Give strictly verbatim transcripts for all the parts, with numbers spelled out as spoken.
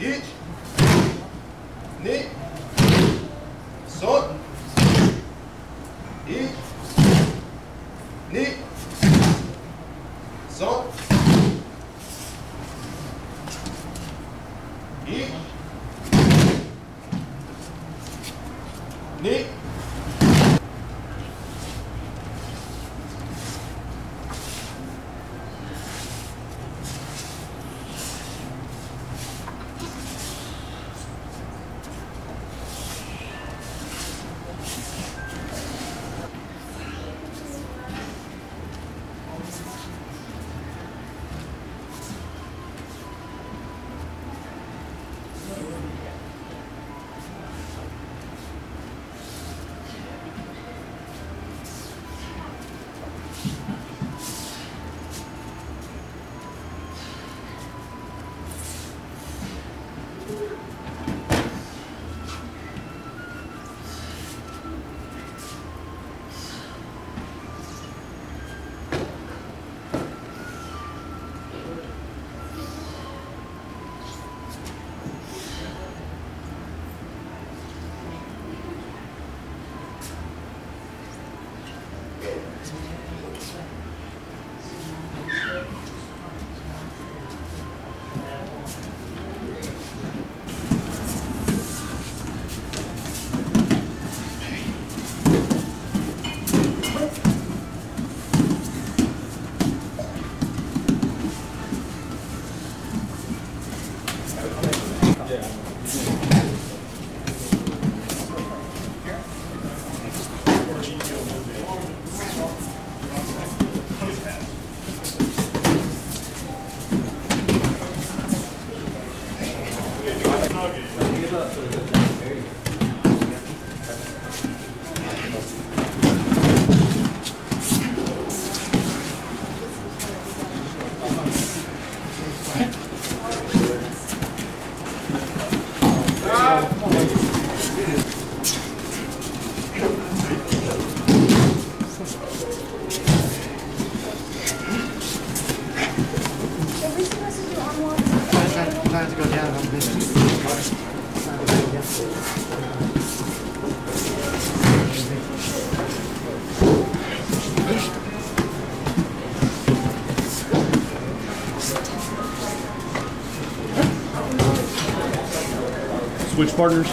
İlk, ni, son, ilk, ni, son, ilk, ni, Switch partners.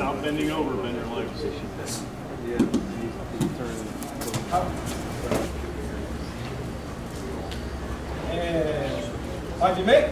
Stop bending over, bend your legs. Yeah. And how'd you make?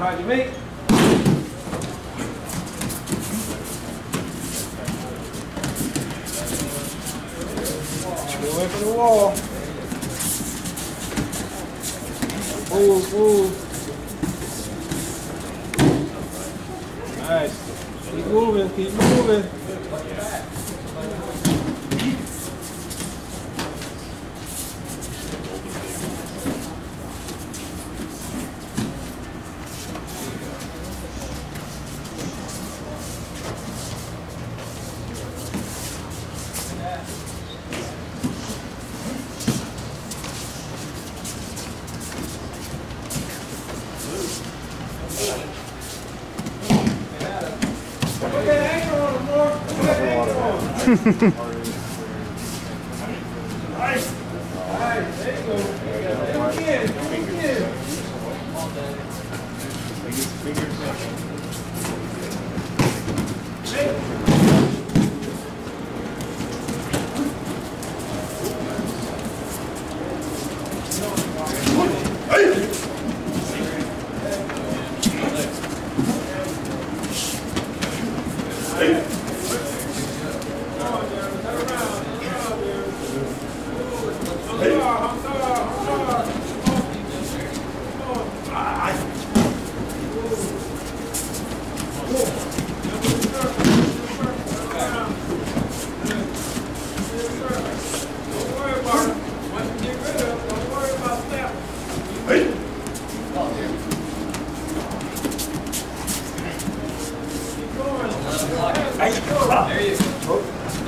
How'd you make? And how'd you make? Go in for the wall. Ooh, ooh. Nice. Keep moving, keep moving. Nice. Nice. There you go. There we get. There we get. Fingers. Hey. There you go.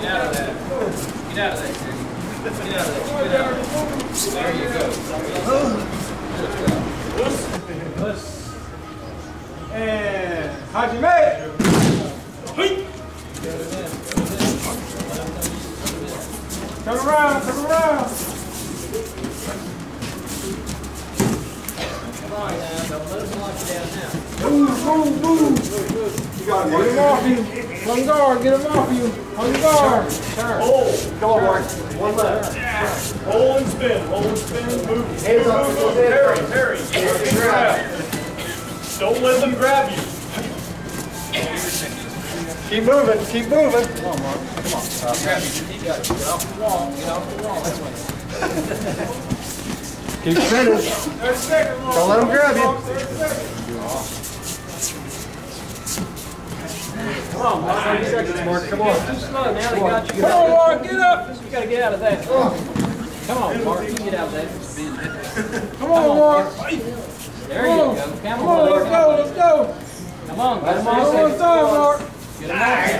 Get out of there. Get out of there, dude. Get out of there. Get out of there. There you go. And how'd you make? Turn around, turn around. Come on now, don't let us lock you down now. Boom, boom, boom. You got one more. One guard, get him off you. One guard. Turn. Hold. Go on, one left. Yeah. Hold and spin. Hold and spin. Move. Hands up. Parry. Parry. Don't let them grab you. Keep moving. Keep moving. Come on, Mark. Come on. Uh, grab you. You got it. Get off the wall. Get off the wall. That's right. Keep spinning. There's second. Don't let them grab you. Come on, Mark. thirty seconds, Mark. Come on. Too slow. Now they got you. Come on, Mark. Get up. We got to get out of that. Come on, Mark. You get out of that. Come on, Mark. There you go. Come on. Let's go. Let's go. Come on. Come on. Come on, Mark. Get him out.